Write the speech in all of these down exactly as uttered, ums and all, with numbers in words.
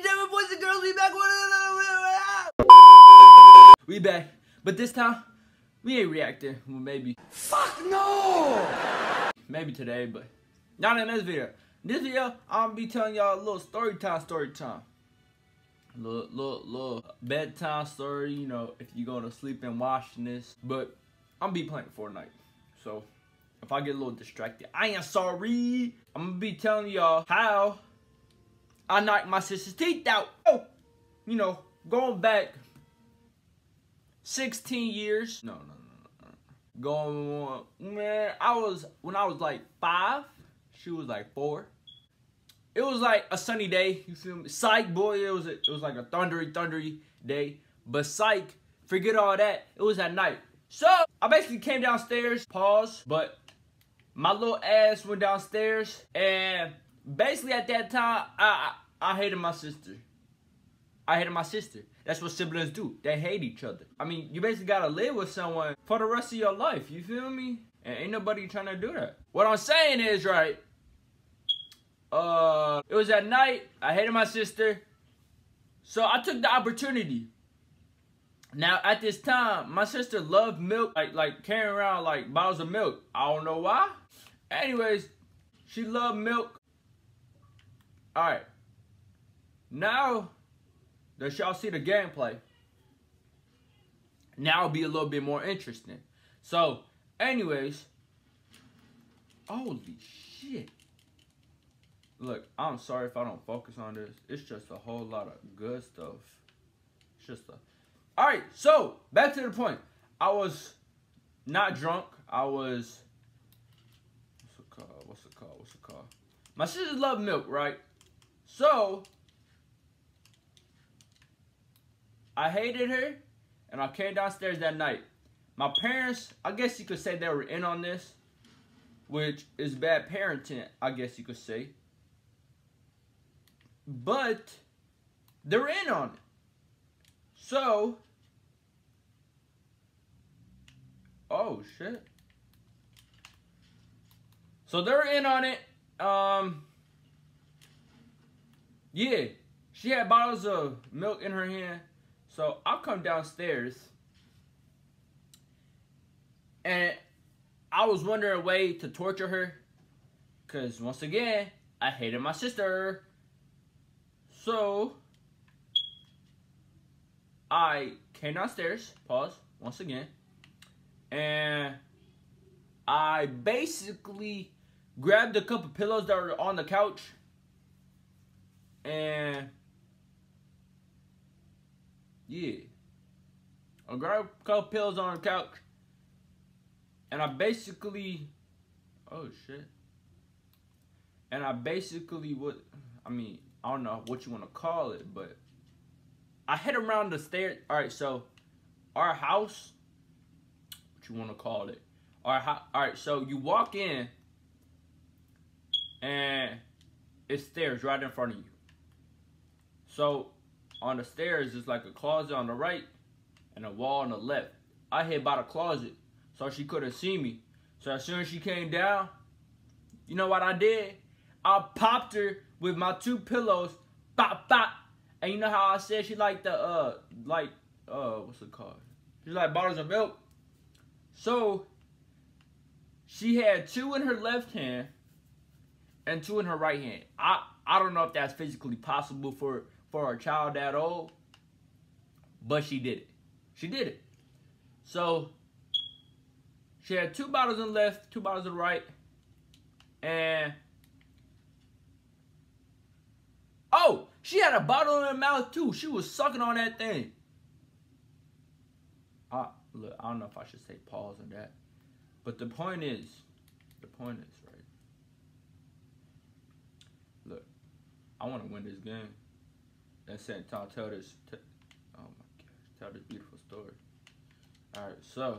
and gentlemen, boys and girls, we back. We back, but this time we ain't reacting. Well, maybe. Fuck no. Maybe today, but not in this video. In this video, I'm gonna be telling y'all a little story time, story time. Little, little, little bedtime story. You know, if you go to sleep and watching this, but I'm gonna be playing Fortnite, so if I get a little distracted, I am sorry. I'm gonna be telling y'all how I knocked my sister's teeth out. Oh, you know, going back sixteen years. No, no, no, no. Going on, man. I was when I was like five. She was like four. It was like a sunny day. You feel me? Psych, boy. It was a, it was like a thundery, thundery day. But psych, forget all that. It was at night. So I basically came downstairs. Pause. But my little ass went downstairs, and basically at that time, I, I I hated my sister. I hated my sister. That's what siblings do. They hate each other. I mean, you basically gotta live with someone for the rest of your life. You feel me? And ain't nobody trying to do that. What I'm saying is, right, uh, it was at night. I hated my sister. So I took the opportunity. Now, at this time, my sister loved milk. Like, like carrying around, like, bottles of milk. I don't know why. Anyways, she loved milk. Alright, now that y'all see the gameplay, now it'll be a little bit more interesting. So, anyways, holy shit. Look, I'm sorry if I don't focus on this. It's just a whole lot of good stuff. It's just a... Alright, so, back to the point. I was not drunk. I was... What's it called? What's it called? What's it called? My sister loved milk, right? So, I hated her, and I came downstairs that night. My parents, I guess you could say they were in on this, which is bad parenting, I guess you could say. But, they were in on it. So, oh shit. So they were in on it, um... yeah, she had bottles of milk in her hand. So I come downstairs, and I was wondering a way to torture her, because once again, I hated my sister. So I came downstairs, pause, once again, and I basically grabbed a couple pillows that were on the couch, and yeah, I grabbed a couple pills on the couch, and I basically, oh shit, and I basically what, I mean, I don't know what you want to call it, but I hit around the stairs. All right, so our house, what you want to call it, our ho all right, so you walk in, and it's stairs right in front of you. So, on the stairs, it's like a closet on the right and a wall on the left. I hid by the closet, so she couldn't see me. So, as soon as she came down, you know what I did? I popped her with my two pillows. Bop, bop. And you know how I said she liked the, uh, like, uh, what's it called? She liked bottles of milk. So, she had two in her left hand and two in her right hand. I, I don't know if that's physically possible for for a child that old, but she did it. She did it. So, she had two bottles on the left, two bottles on the right, and, oh, she had a bottle in her mouth too. She was sucking on that thing. I, look, I don't know if I should say pause on that, but the point is, the point is, right, look, I want to win this game. And said, Tom, tell this, t oh my gosh, tell this beautiful story. All right, so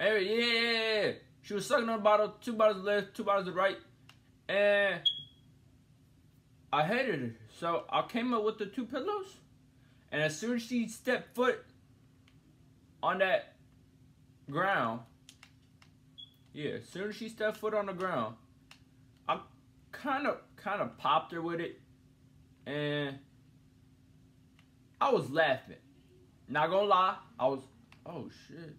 hey, yeah, yeah, yeah, she was sucking on a bottle, two bottles left, two bottles right, and I hated her. So I came up with the two pillows, and as soon as she stepped foot on that ground, yeah, as soon as she stepped foot on the ground, I'm kind of kind of popular with it, and I was laughing. Not gonna lie, I was, oh shit.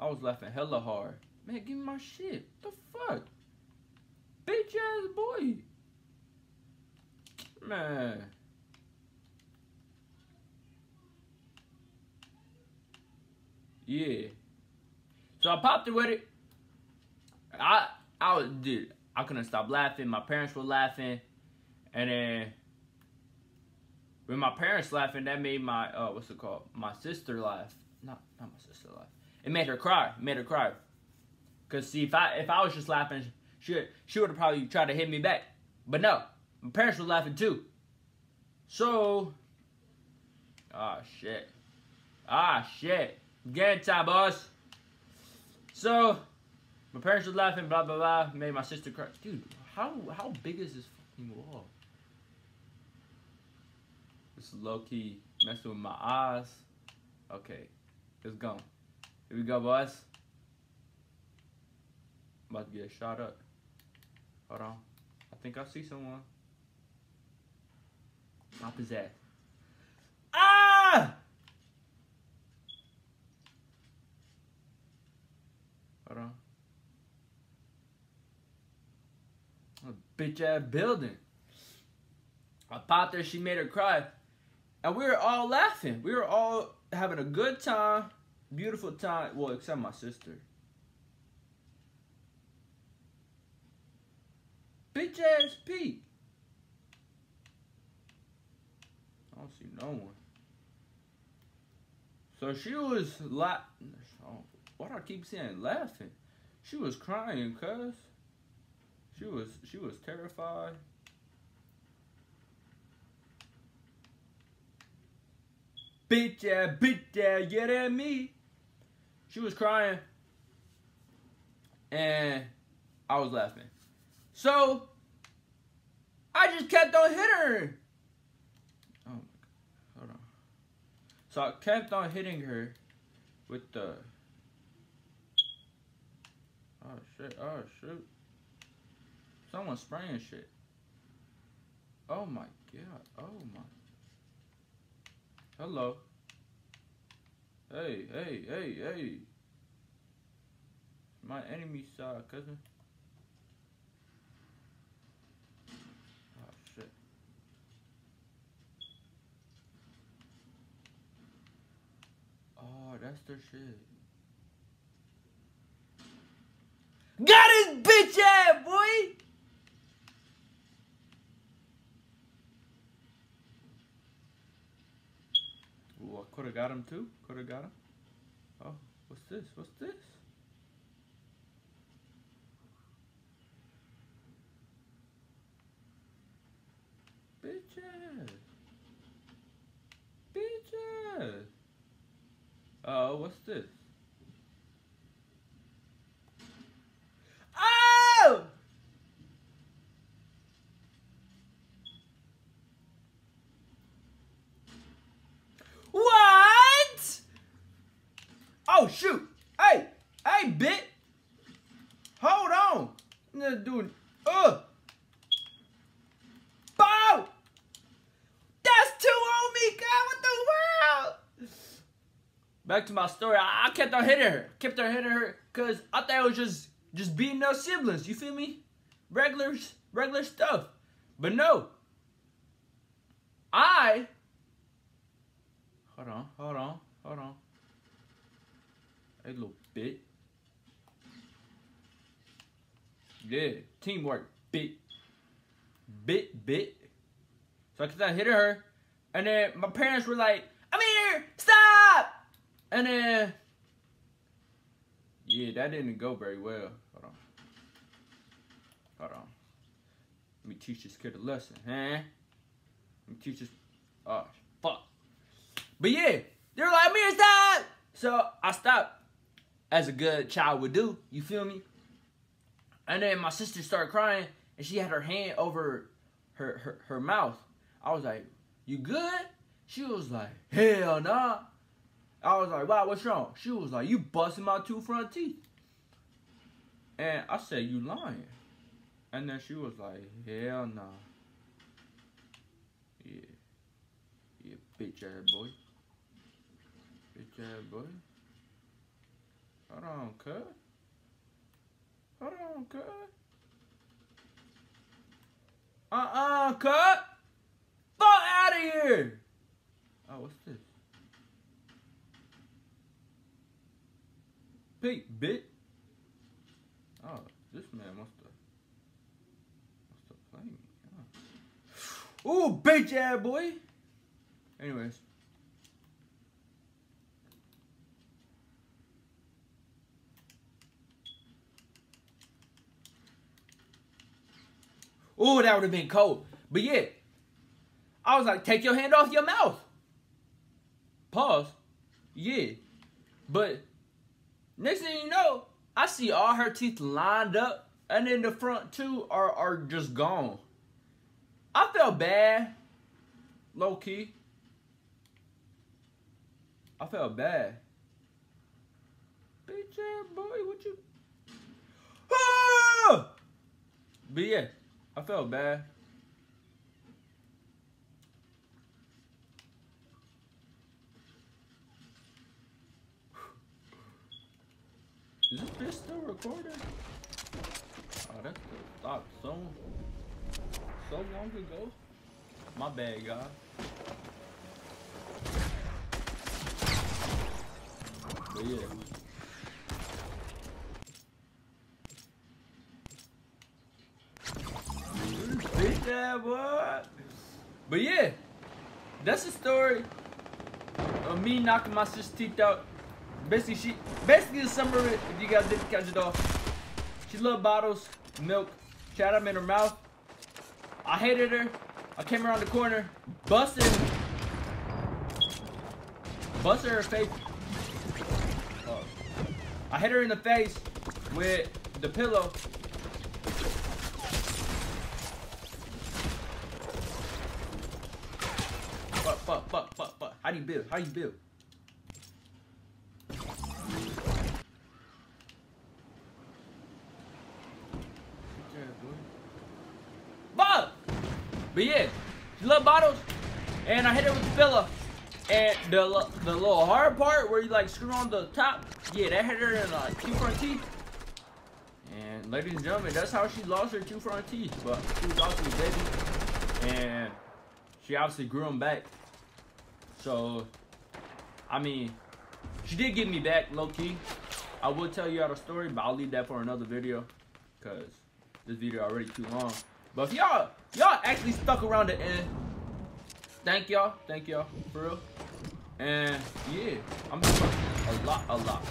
I was laughing hella hard. Man, give me my shit. What the fuck? Bitch ass boy. Man. Yeah. So I popped it with it. I I was dude. I couldn't stop laughing. My parents were laughing. And then when my parents laughing, that made my uh what's it called? My sister laugh. Not not my sister laugh. It made her cry. It made her cry. Cause see, if I if I was just laughing, she she would have probably tried to hit me back. But no, my parents were laughing too. So, ah shit, ah shit, game time, boss. So, my parents were laughing, blah blah blah. Made my sister cry. Dude, how how big is this fucking wall? It's low key messing with my eyes. Okay, it's gone. Here we go, boys. I'm about to get shot up. Hold on. I think I see someone. Pop his ass. Ah! Hold on. A bitch ass building. I popped her. She made her cry. And we were all laughing. We were all having a good time. Beautiful time. Well, except my sister. Bitch ass Pete. I don't see no one. So she was like, why do I keep saying laughing? She was crying, cuz. She was she was terrified. Bitch ass, bitch ass, get at me. She was crying, and I was laughing. So, I just kept on hitting her. Oh, my God. Hold on. So, I kept on hitting her with the... Oh, shit. Oh, shoot. Someone's spraying shit. Oh, my God. Oh, my... Hello. Hey, hey, hey, hey. My enemy side, cousin. That's their shit. Got his bitch ass, boy! Ooh, I could have got him too. Could have got him. Oh, what's this? What's this? Bitch ass. Bitch ass. Oh, uh, what's this? Oh! What? Oh, shoot. Hey, hey, bitch. Hold on. I'm not doing it. Ugh. Bow. That's two on me, God. What the world? Back to my story, I, I kept on hitting her. Kept on hitting her because I thought it was just, just beating their siblings, you feel me? Regular, regular stuff. But no. I... Hold on, hold on, hold on. Hey, little bitch. Yeah, teamwork, bitch. Bitch, bitch. So I kept on hitting her. And then my parents were like, I'm here, stop! And then, yeah, that didn't go very well. Hold on. Hold on. Let me teach this kid a lesson, huh? Let me teach this. Oh, fuck. But yeah, they were like, I'm here, stop! So I stopped, as a good child would do, you feel me? And then my sister started crying, and she had her hand over her, her, her mouth. I was like, you good? She was like, hell nah. I was like, wow, what's wrong? She was like, you busting my two front teeth. And I said, you lying. And then she was like, hell nah. Yeah. Yeah, bitch ass boy. Bitch ass boy. Hold on, cuz. Hold on, cuz. Uh-uh, cuz. Fuck out of here. Oh, what's this? Peep, bitch. Oh, this man must have. Must have played me. Oh. Ooh, bitch ass boy. Anyways. Ooh, that would have been cold. But yeah, I was like, take your hand off your mouth. Pause. Yeah. But next thing you know, I see all her teeth lined up. And then the front two are, are just gone. I felt bad. Low key. I felt bad. Bitch ass boy, what you... Ah! But yeah. I felt bad. Is this bitch still recording? Oh, that still stopped so, so long ago. My bad, guys. But yeah. Yeah, boy. But yeah, that's the story of me knocking my sister's teeth out. Basically, she basically the summary. If you guys didn't catch it all, she loved bottles, milk, shot them in her mouth. I hated her. I came around the corner, busted, busted her face. Uh, I hit her in the face with the pillow. Fuck, fuck, fuck, fuck. How do you build? How do you build? Fuck! But yeah, she loved bottles, and I hit her with the filler. And the, the little hard part where you like screw on the top, yeah, that hit her in like two front teeth. And ladies and gentlemen, that's how she lost her two front teeth. But she was also a baby, and she obviously grew them back. So, I mean, she did get me back, low-key. I will tell you all the story, but I'll leave that for another video. Because this video already too long. But if y'all, y'all actually stuck around the end, thank y'all. Thank y'all, for real. And, yeah, I'm just a lot, a lot.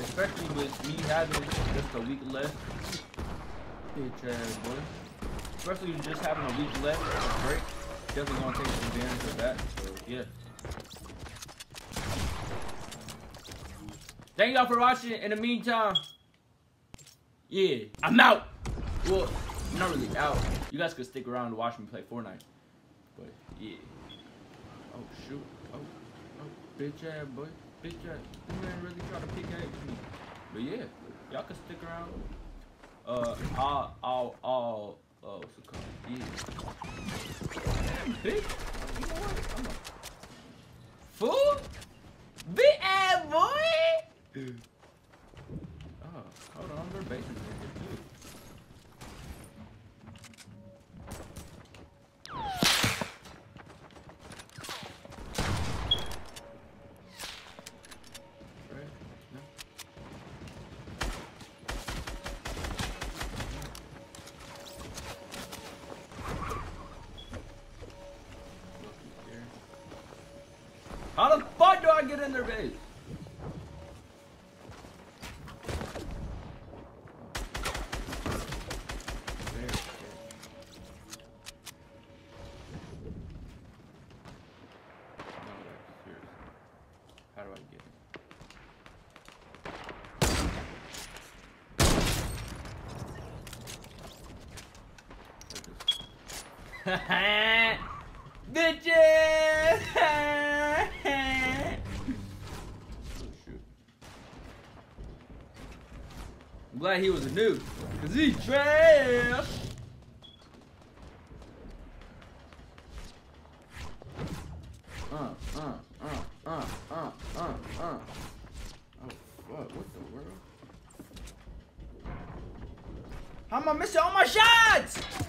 Especially with me having just a week left. Bitch ass boy. Especially with just having a week left of break. Definitely gonna take advantage of that, so, yeah. Thank y'all for watching. In the meantime, yeah, I'm out. Well, I'm not really out. You guys could stick around and watch me play Fortnite. But, yeah. Oh, shoot. Oh, oh, bitch ass boy. Bitch ass. This man really trying to pick at me. But, yeah, y'all could stick around. Uh, I'll, I'll, I'll, oh, what's it called? Yeah. Damn, bitch. You know what? I'm a fool? Bitch ass boy? Dude. Oh, hold on, they're basing it. Right? No. How the fuck do I get in their base? Bitches! I'm glad he was a noob, cause he trash! Uh. Oh, fuck. What the world? How am I missing all my shots?